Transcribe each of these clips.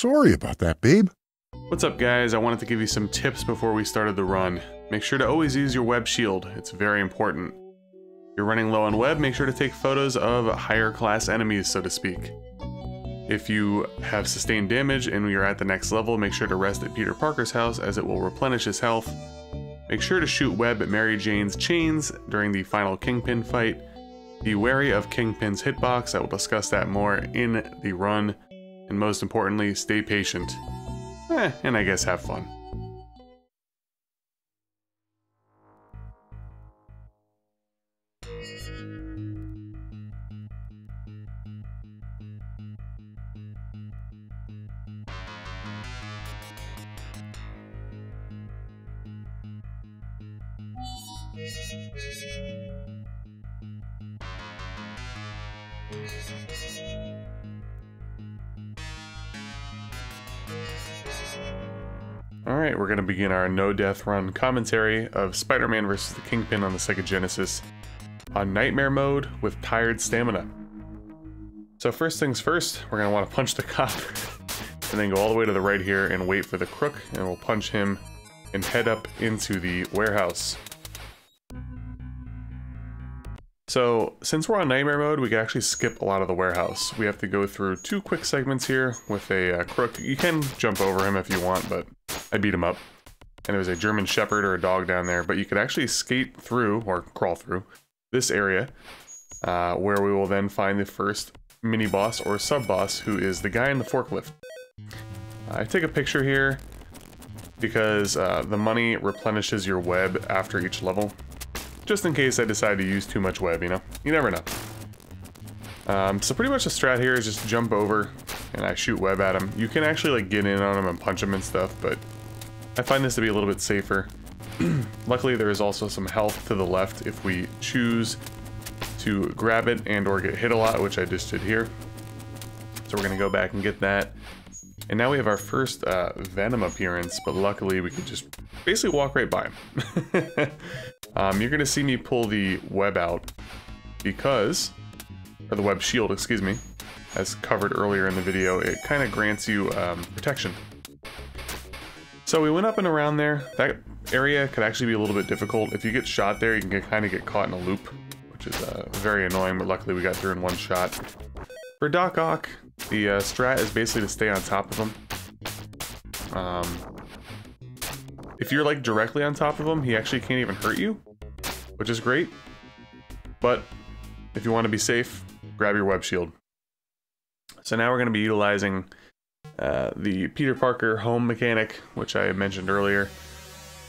sorry about that, babe. What's up, guys? I wanted to give you some tips before we started the run. Make sure to always use your web shield. It's very important. If you're running low on web, make sure to take photos of higher class enemies, so to speak. If you have sustained damage and you're at the next level, make sure to rest at Peter Parker's house as it will replenish his health. Make sure to shoot web at Mary Jane's chains during the final Kingpin fight. Be wary of Kingpin's hitbox. I will discuss that more in the run. And most importantly, stay patient. And I guess have fun. Alright, we're going to begin our no-death run commentary of Spider-Man vs. the Kingpin on the Sega Genesis on Nightmare Mode with tired stamina. So first things first, we're going to want to punch the cop and then go all the way to the right here and wait for the crook, and we'll punch him and head up into the warehouse. So since we're on Nightmare Mode, we can actually skip a lot of the warehouse. We have to go through two quick segments here with a crook. You can jump over him if you want, but I beat him up. And it was a German Shepherd or a dog down there, but you could actually skate through, or crawl through, this area, where we will then find the first mini-boss or sub-boss, who is the guy in the forklift. I take a picture here because the money replenishes your web after each level. Just in case I decide to use too much web, you know? You never know. So pretty much the strat here is just jump over and I shoot web at him. You can actually like get in on him and punch him and stuff, but I find this to be a little bit safer. Luckily there is also some health to the left if we choose to grab it and or get hit a lot, which I just did here. So we're gonna go back and get that. And now we have our first Venom appearance, but luckily we could just basically walk right by him. You're gonna see me pull the web out because, or the web shield, excuse me, as covered earlier in the video, it kind of grants you protection. So we went up and around there. That area could actually be a little bit difficult. If you get shot there, you can kind of get caught in a loop, which is very annoying, but luckily we got through in one shot. For Doc Ock, the strat is basically to stay on top of him. If you're like directly on top of him, he actually can't even hurt you, which is great. But if you want to be safe, grab your web shield. So now we're going to be utilizing the Peter Parker home mechanic, which I mentioned earlier. At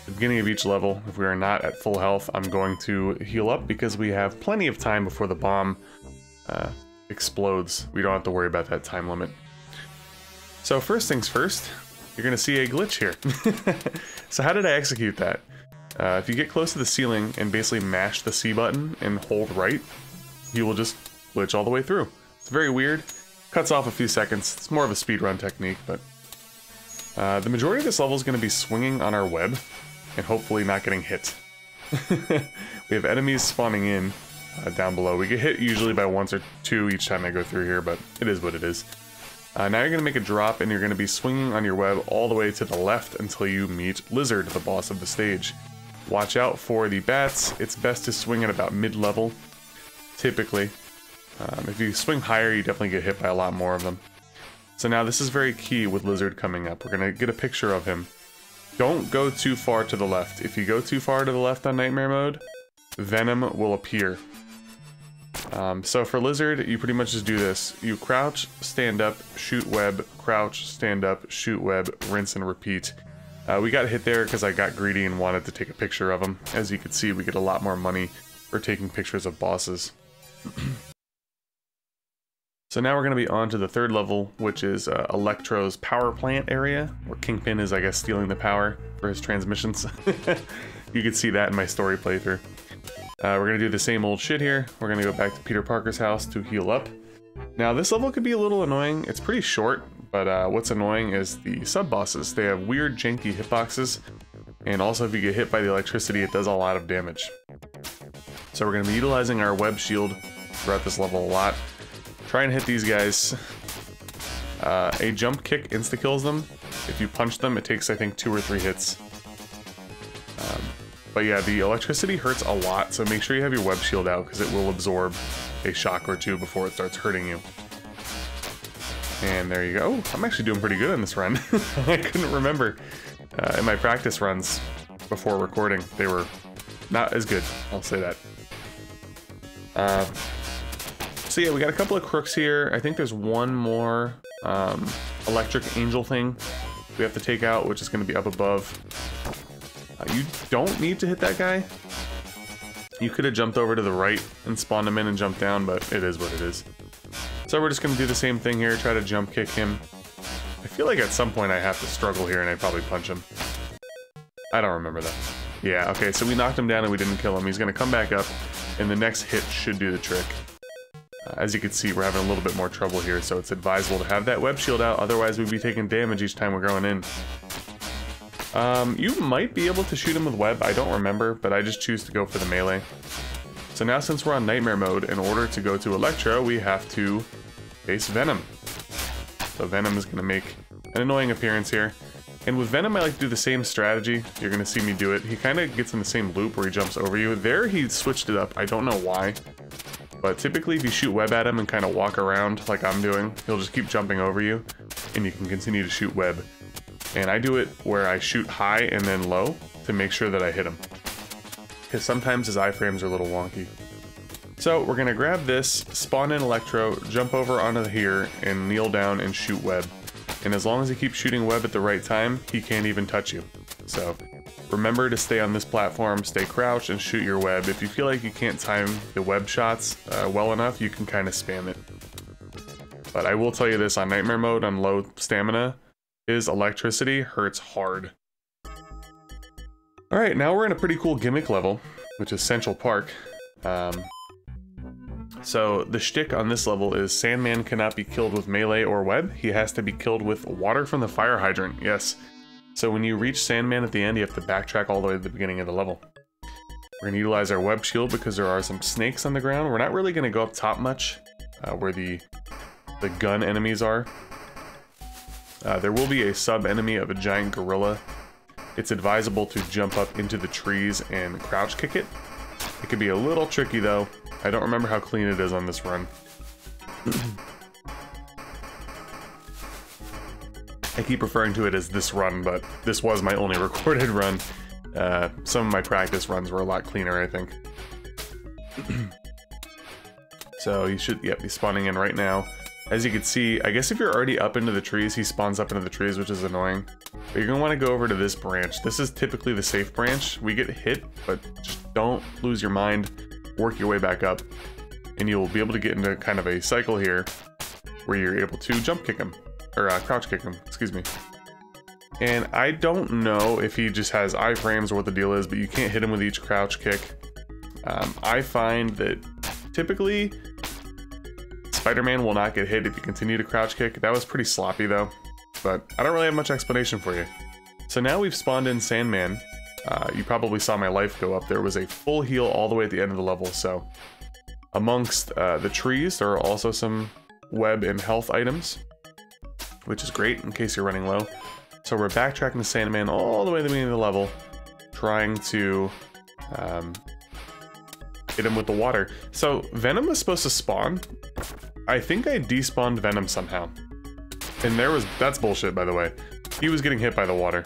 the beginning of each level, if we are not at full health, I'm going to heal up because we have plenty of time before the bomb explodes. We don't have to worry about that time limit. So first things first, you're going to see a glitch here. So how did I execute that? If you get close to the ceiling and basically mash the C button and hold right, you will just glitch all the way through. It's very weird. Cuts off a few seconds. It's more of a speedrun technique, but... the majority of this level is going to be swinging on our web and hopefully not getting hit. We have enemies spawning in down below. We get hit usually by once or two each time I go through here, but it is what it is. Now you're going to make a drop and you're going to be swinging on your web all the way to the left until you meet Lizard, the boss of the stage. Watch out for the bats. It's best to swing at about mid-level, typically. If you swing higher, you definitely get hit by a lot more of them. So now this is very key with Lizard coming up. We're going to get a picture of him. Don't go too far to the left. If you go too far to the left on Nightmare Mode, Venom will appear. So for Lizard, you pretty much just do this. You crouch, stand up, shoot web, crouch, stand up, shoot web, rinse and repeat. We got hit there because I got greedy and wanted to take a picture of him. As you can see, we get a lot more money for taking pictures of bosses. So now we're going to be on to the third level, which is Electro's power plant area, where Kingpin is, I guess, stealing the power for his transmissions. You can see that in my story playthrough. We're going to do the same old shit here. We're going to go back to Peter Parker's house to heal up. Now this level could be a little annoying. It's pretty short, but what's annoying is the sub-bosses. They have weird janky hitboxes, and also if you get hit by the electricity, it does a lot of damage. So we're going to be utilizing our web shield throughout this level a lot. Try and hit these guys. A jump kick insta-kills them. If you punch them, it takes, I think, 2 or 3 hits. But yeah, the electricity hurts a lot, so make sure you have your web shield out because it will absorb a shock or 2 before it starts hurting you. And there you go. I'm actually doing pretty good on this run. I couldn't remember. In my practice runs before recording, they were not as good. I'll say that. So yeah, we got a couple of crooks here. I think there's one more electric angel thing we have to take out, which is going to be up above. You don't need to hit that guy. You could have jumped over to the right and spawned him in and jumped down, but it is what it is. So we're just going to do the same thing here, try to jump kick him. I feel like at some point I have to struggle here and I probably punch him. I don't remember that. Yeah, okay, so we knocked him down and we didn't kill him. He's going to come back up, and the next hit should do the trick. As you can see, we're having a little bit more trouble here, so it's advisable to have that web shield out, otherwise we'd be taking damage each time we're going in. You might be able to shoot him with web, I don't remember, but I just choose to go for the melee. So now since we're on Nightmare Mode, in order to go to Electro, we have to face Venom. So Venom is going to make an annoying appearance here. And with Venom, I like to do the same strategy. You're going to see me do it. He kind of gets in the same loop where he jumps over you. There he switched it up. I don't know why. But typically, if you shoot web at him and kind of walk around like I'm doing, he'll just keep jumping over you, and you can continue to shoot web. And I do it where I shoot high and then low to make sure that I hit him. Because sometimes his iframes are a little wonky. So we're going to grab this, spawn in Electro, jump over onto here, and kneel down and shoot web. And as long as you keep shooting web at the right time, he can't even touch you. So remember to stay on this platform, stay crouched, and shoot your web. If you feel like you can't time the web shots well enough, you can kind of spam it. But I will tell you this, on Nightmare Mode, on low stamina, his electricity hurts hard. Alright, now we're in a pretty cool gimmick level, which is Central Park. So the shtick on this level is Sandman cannot be killed with melee or web. He has to be killed with water from the fire hydrant, yes. So when you reach Sandman at the end, you have to backtrack all the way to the beginning of the level. We're going to utilize our web shield because there are some snakes on the ground. We're not really going to go up top much where the gun enemies are. There will be a sub-enemy of a giant gorilla. It's advisable to jump up into the trees and crouch kick it. It could be a little tricky though. I don't remember how clean it is on this run. I keep referring to it as this run, but this was my only recorded run. Some of my practice runs were a lot cleaner, I think. So you should, yep, he's spawning in right now. As you can see, I guess if you're already up into the trees, he spawns up into the trees, which is annoying. But you're gonna wanna go over to this branch. This is typically the safe branch. We get hit, but just don't lose your mind. Work your way back up, and you'll be able to get into kind of a cycle here where you're able to jump kick him, or crouch kick him, excuse me. And I don't know if he just has iframes or what the deal is, but you can't hit him with each crouch kick. I find that typically Spider-Man will not get hit if you continue to crouch kick. That was pretty sloppy though, but I don't really have much explanation for you. So now we've spawned in Sandman. You probably saw my life go up. There was a full heal all the way at the end of the level, so amongst the trees, there are also some web and health items, which is great in case you're running low. So we're backtracking the Sandman all the way to the beginning of the level, trying to hit him with the water. So Venom was supposed to spawn. I think I despawned Venom somehow. And that's bullshit, by the way. He was getting hit by the water.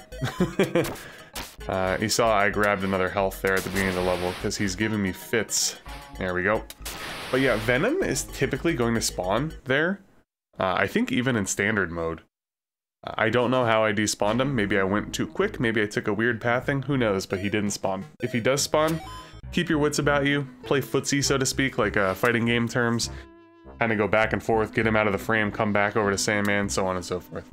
You saw I grabbed another health there at the beginning of the level because he's giving me fits. There we go. But yeah, Venom is typically going to spawn there. I think even in standard mode. I don't know how I despawned him. Maybe I went too quick. Maybe I took a weird pathing. Who knows? But he didn't spawn. If he does spawn, keep your wits about you. Play footsie, so to speak, like fighting game terms. Kind of go back and forth, get him out of the frame, come back over to Sandman, so on and so forth.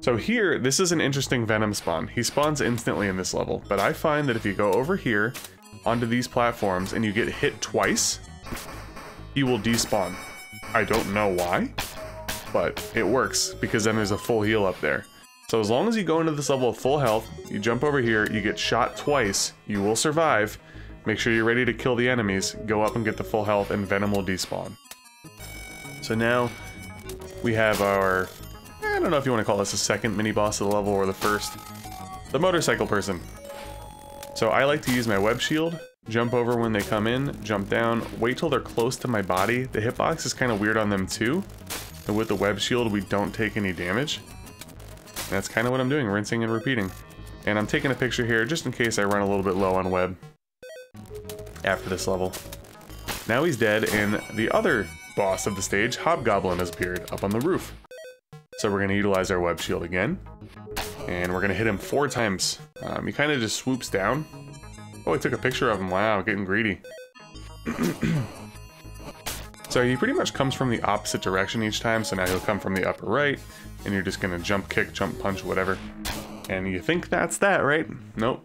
So here, this is an interesting Venom spawn. He spawns instantly in this level, but I find that if you go over here onto these platforms and you get hit twice, he will despawn. I don't know why, but it works because then there's a full heal up there. So as long as you go into this level of full health, you jump over here, you get shot twice, you will survive. Make sure you're ready to kill the enemies, go up and get the full health, and Venom will despawn. So now we have our, I don't know if you want to call this the second mini boss of the level or the first, the motorcycle person. So I like to use my web shield, jump over when they come in, jump down, wait till they're close to my body. The hitbox is kind of weird on them too. And with the web shield, we don't take any damage. And that's kind of what I'm doing, rinsing and repeating. And I'm taking a picture here just in case I run a little bit low on web after this level. Now he's dead and the other boss of the stage, Hobgoblin, has appeared up on the roof. So we're going to utilize our web shield again. And we're going to hit him 4 times. He kind of just swoops down. Oh, I took a picture of him. Wow, getting greedy. So he pretty much comes from the opposite direction each time. So now he'll come from the upper right. And you're just going to jump kick, jump punch, whatever. And you think that's that, right? Nope.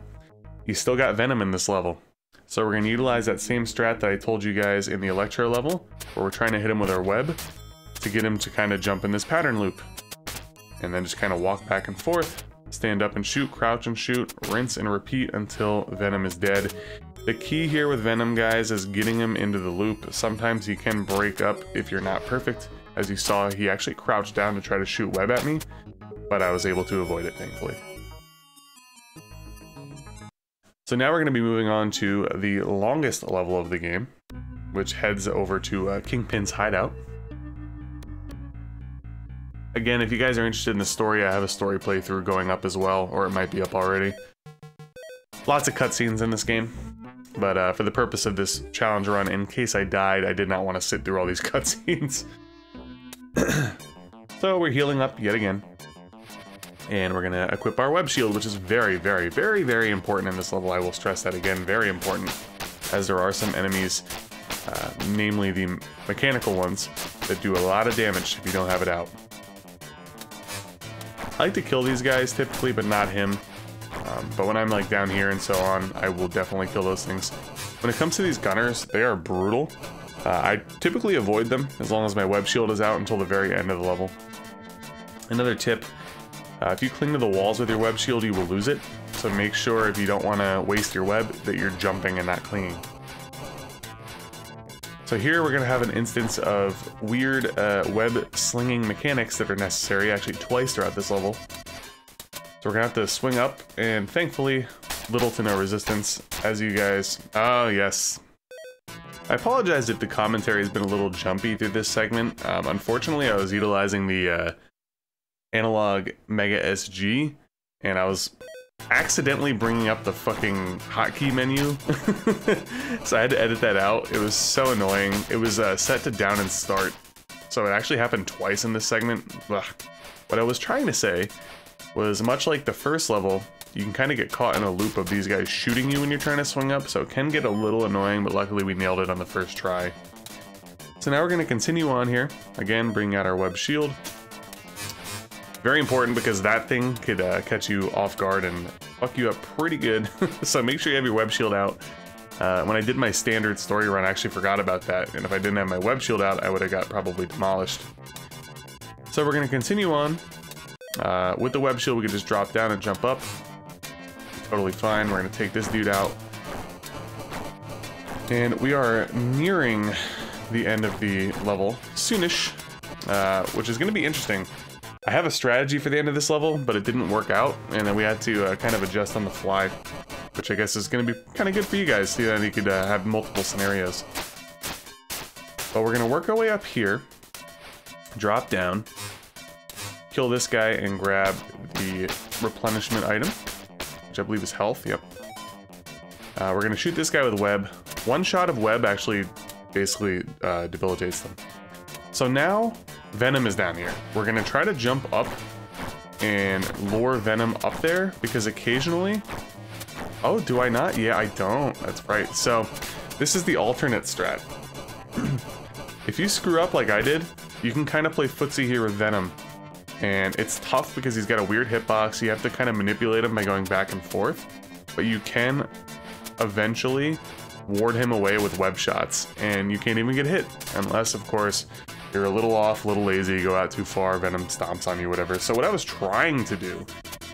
He's still got Venom in this level. So we're going to utilize that same strat that I told you guys in the Electro level, where we're trying to hit him with our web to get him to kind of jump in this pattern loop. And then just kind of walk back and forth, stand up and shoot, crouch and shoot, rinse and repeat until Venom is dead. The key here with Venom, guys, is getting him into the loop. Sometimes he can break up if you're not perfect. As you saw, he actually crouched down to try to shoot web at me, but I was able to avoid it, thankfully. So now we're going to be moving on to the longest level of the game, which heads over to Kingpin's hideout. Again, if you guys are interested in the story, I have a story playthrough going up as well, or it might be up already. Lots of cutscenes in this game, but for the purpose of this challenge run, in case I died, I did not want to sit through all these cutscenes. So we're healing up yet again. And we're gonna equip our web shield, which is very, very, very, very important in this level. I will stress that again, very important, as there are some enemies, namely the mechanical ones, that do a lot of damage if you don't have it out. I like to kill these guys typically, but not him. But when I'm like down here and so on, I will definitely kill those things. When it comes to these gunners, they are brutal. I typically avoid them as long as my web shield is out until the very end of the level. Another tip. If you cling to the walls with your web shield, you will lose it. So make sure if you don't want to waste your web that you're jumping and not clinging. So here we're going to have an instance of weird web slinging mechanics that are necessary actually twice throughout this level. So we're going to have to swing up and thankfully little to no resistance as you guys... Oh, yes. I apologize if the commentary has been a little jumpy through this segment. Unfortunately, I was utilizing the... analog Mega SG, and I was accidentally bringing up the fucking hotkey menu, so I had to edit that out. It was so annoying. It was set to down and start, so it actually happened twice in this segment. Ugh. What I was trying to say was, much like the first level, you can kind of get caught in a loop of these guys shooting you when you're trying to swing up, so it can get a little annoying, but luckily we nailed it on the first try. So now we're going to continue on here, again bring out our web shield. Very important because that thing could catch you off guard and fuck you up pretty good. So make sure you have your web shield out. When I did my standard story run, I actually forgot about that. And if I didn't have my web shield out, I would have got probably demolished. So we're going to continue on. With the web shield, we can just drop down and jump up. Totally fine. We're going to take this dude out. And we are nearing the end of the level soonish, which is going to be interesting. I have a strategy for the end of this level, but it didn't work out, and then we had to kind of adjust on the fly, which I guess is going to be kind of good for you guys, so that you could have multiple scenarios. But we're going to work our way up here, drop down, kill this guy, and grab the replenishment item, which I believe is health, yep. We're going to shoot this guy with web. One shot of web actually basically debilitates them. So now... Venom is down here. We're going to try to jump up and lure Venom up there because occasionally... Oh, do I not? Yeah, I don't. That's right. So this is the alternate strat. If you screw up like I did, you can kind of play footsie here with Venom. And it's tough because he's got a weird hitbox. You have to kind of manipulate him by going back and forth. But you can eventually ward him away with web shots. And you can't even get hit. Unless, of course... You're a little off, a little lazy, you go out too far, Venom stomps on you, whatever. So what I was trying to do,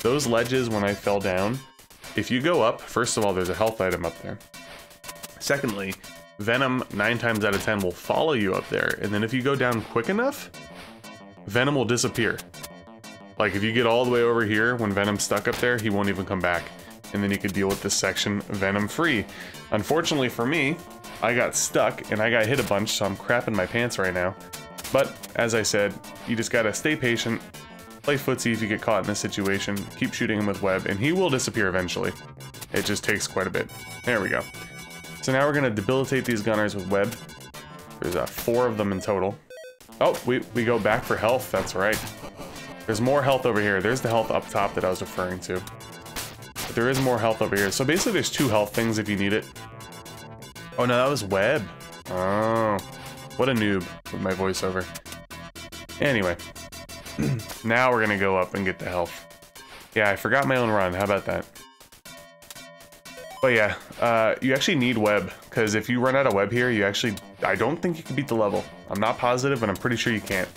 those ledges when I fell down, if you go up, first of all, there's a health item up there. Secondly, Venom 9 times out of 10 will follow you up there. And then if you go down quick enough, Venom will disappear. Like, if you get all the way over here, when Venom's stuck up there, he won't even come back. And then you could deal with this section Venom-free. Unfortunately for me, I got stuck and I got hit a bunch, so I'm crapping my pants right now. But, as I said, you just gotta stay patient, play footsie if you get caught in this situation, keep shooting him with web, and he will disappear eventually. It just takes quite a bit. There we go. So now we're gonna debilitate these gunners with web. There's 4 of them in total. Oh, we go back for health, that's right. There's more health over here. There's the health up top that I was referring to. But there is more health over here. So basically there's 2 health things if you need it. Oh no, that was web. Oh, what a noob with my voiceover. Anyway, now we're gonna go up and get the health. Yeah, I forgot my own run, how about that? But yeah, you actually need web, because if you run out of web here, you actually, I don't think you can beat the level. I'm not positive, and I'm pretty sure you can't,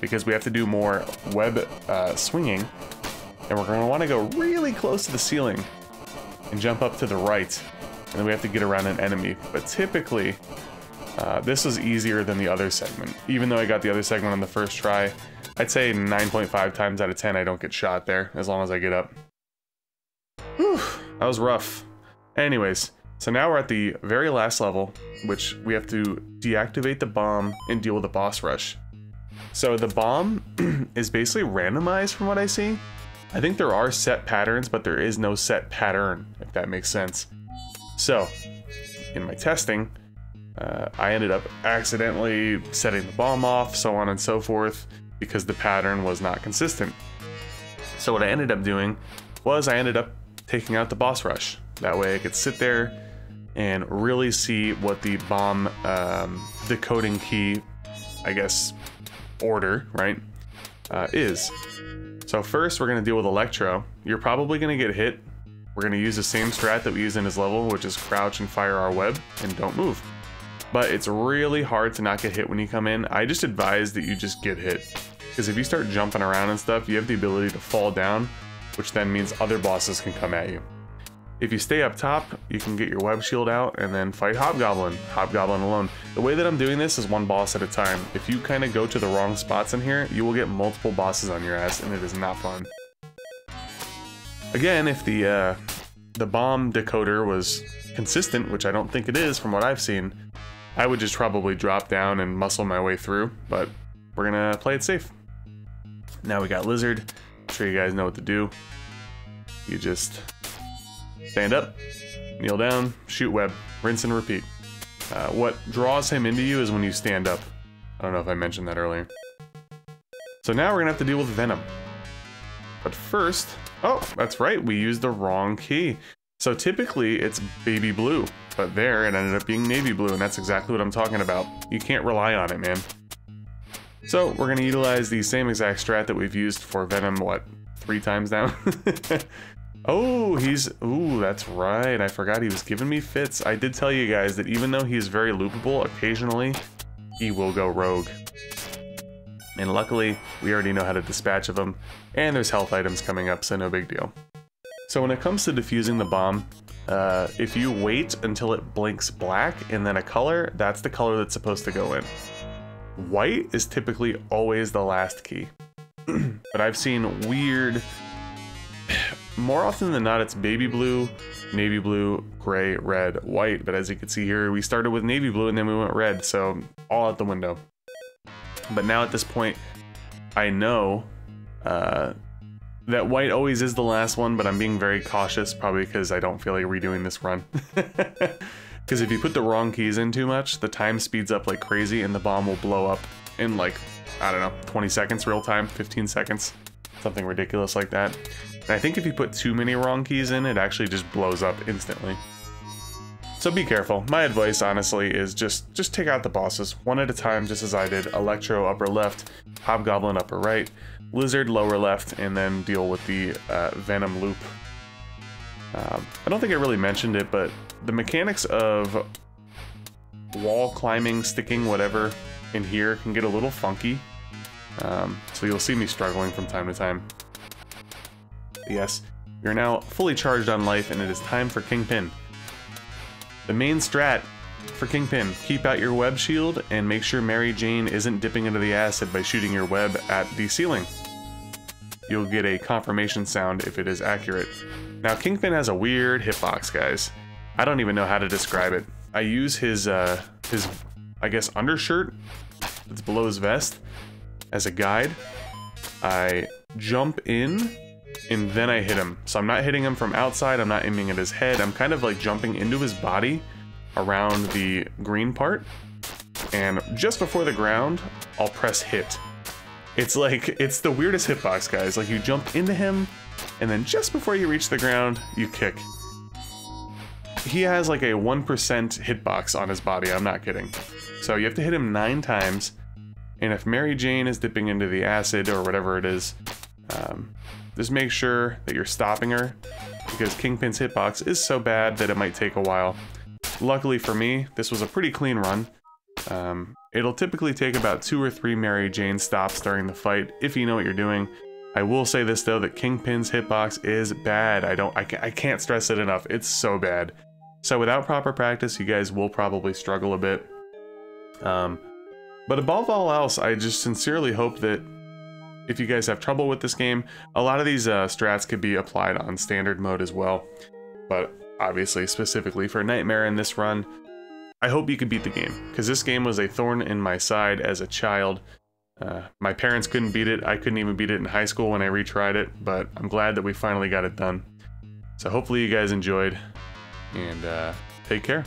because we have to do more web swinging, and we're going to want to go really close to the ceiling and jump up to the right, and then we have to get around an enemy. But typically, this was easier than the other segment. Even though I got the other segment on the first try, I'd say 9.5 times out of 10 I don't get shot there, as long as I get up. Whew, that was rough. Anyways, so now we're at the very last level, which we have to deactivate the bomb and deal with the boss rush. So the bomb is basically randomized from what I see. I think there are set patterns, but there is no set pattern, if that makes sense. So, in my testing, I ended up accidentally setting the bomb off, so on and so forth, because the pattern was not consistent. So what I ended up doing was I ended up taking out the boss rush. That way I could sit there and really see what the bomb decoding key, I guess, order, right, is. So first we're going to deal with Electro. You're probably going to get hit. We're going to use the same strat that we used in his level, which is crouch and fire our web and don't move. But it's really hard to not get hit when you come in. I just advise that you just get hit. Because if you start jumping around and stuff, you have the ability to fall down, which then means other bosses can come at you. If you stay up top, you can get your web shield out and then fight Hobgoblin. Hobgoblin alone. The way that I'm doing this is one boss at a time. If you kind of go to the wrong spots in here, you will get multiple bosses on your ass, and it is not fun. Again, if the bomb decoder was consistent, which I don't think it is from what I've seen, I would just probably drop down and muscle my way through, but we're gonna play it safe. Now we got Lizard. I'm sure you guys know what to do. You just stand up, kneel down, shoot web, rinse and repeat. What draws him into you is when you stand up. I don't know if I mentioned that earlier. So now we're gonna have to deal with Venom. But first, oh, that's right, we used the wrong key. So typically it's baby blue, but there it ended up being navy blue, and that's exactly what I'm talking about. You can't rely on it, man. So we're gonna utilize the same exact strat that we've used for Venom, what, 3 times now? Oh, he's... Ooh, that's right. I forgot he was giving me fits. I did tell you guys that even though he's very loopable, occasionally he will go rogue. And luckily, we already know how to dispatch of him. And there's health items coming up, so no big deal. So when it comes to defusing the bomb, if you wait until it blinks black and then a color, that's the color that's supposed to go in. White is typically always the last key. But I've seen weird... More often than not, it's baby blue, navy blue, gray, red, white. But as you can see here, we started with navy blue and then we went red, so all out the window. But now at this point, I know that white always is the last one, but I'm being very cautious, probably because I don't feel like redoing this run. Because if you put the wrong keys in too much, the time speeds up like crazy and the bomb will blow up in like, I don't know, 20 seconds real time, 15 seconds, something ridiculous like that. And I think if you put too many wrong keys in, it actually just blows up instantly. So be careful. My advice, honestly, is just take out the bosses one at a time, just as I did. Electro upper left, Hobgoblin upper right, Lizard lower left, and then deal with the Venom loop. I don't think I really mentioned it, but the mechanics of wall climbing, sticking, whatever in here can get a little funky. So you'll see me struggling from time to time. Yes, you're now fully charged on life, and it is time for Kingpin. The main strat For Kingpin, keep out your web shield and make sure Mary Jane isn't dipping into the acid by shooting your web at the ceiling. You'll get a confirmation sound if it is accurate. Now Kingpin has a weird hitbox, guys. I don't even know how to describe it. I use his I guess undershirt that's below his vest as a guide. I jump in and then I hit him. So I'm not hitting him from outside, I'm not aiming at his head, I'm kind of like jumping into his body around the green part, and just before the ground I'll press hit. It's like, it's the weirdest hitbox, guys. Like, you jump into him and then just before you reach the ground you kick. He has like a 1% hitbox on his body, I'm not kidding. So you have to hit him 9 times, and if Mary Jane is dipping into the acid or whatever it is, just make sure that you're stopping her, because Kingpin's hitbox is so bad that it might take a while. Luckily for me, this was a pretty clean run. It'll typically take about 2 or 3 Mary Jane stops during the fight if you know what you're doing. I will say this though, that Kingpin's hitbox is bad. I can't stress it enough. It's so bad. So without proper practice, you guys will probably struggle a bit. But above all else, I just sincerely hope that if you guys have trouble with this game, a lot of these strats could be applied on standard mode as well. But obviously, specifically for Nightmare in this run, I hope you could beat the game, because this game was a thorn in my side as a child. My parents couldn't beat it, I couldn't even beat it in high school when I retried it, but I'm glad that we finally got it done. So hopefully you guys enjoyed, and take care.